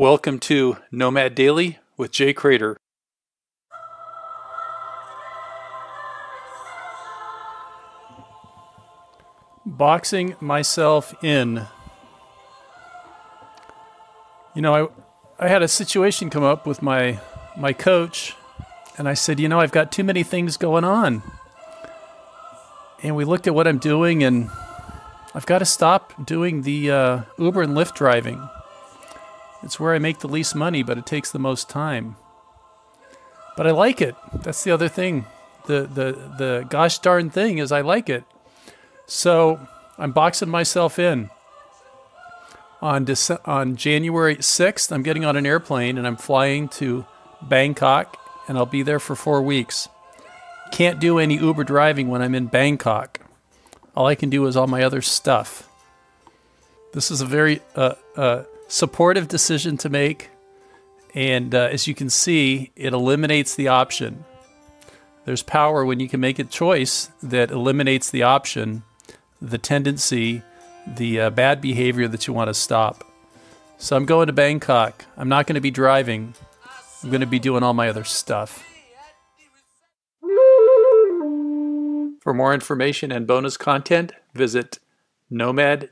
Welcome to Nomad Daily with Jay Cradeur. Boxing myself in. You know, I had a situation come up with my coach, and I said, I've got too many things going on. And we looked at what I'm doing, and I've got to stop doing the Uber and Lyft driving. It's where I make the least money, but it takes the most time. But I like it. That's the other thing. The gosh darn thing is I like it. So I'm boxing myself in. On January 6th, I'm getting on an airplane, and I'm flying to Bangkok, and I'll be there for 4 weeks. Can't do any Uber driving when I'm in Bangkok. All I can do is all my other stuff. This is a very... supportive decision to make, and as you can see, it eliminates the option. There's power when you can make a choice that eliminates the option, the tendency, the bad behavior that you want to stop. So I'm going to Bangkok. I'm not going to be driving. I'm going to be doing all my other stuff. For more information and bonus content, visit nomadj.com.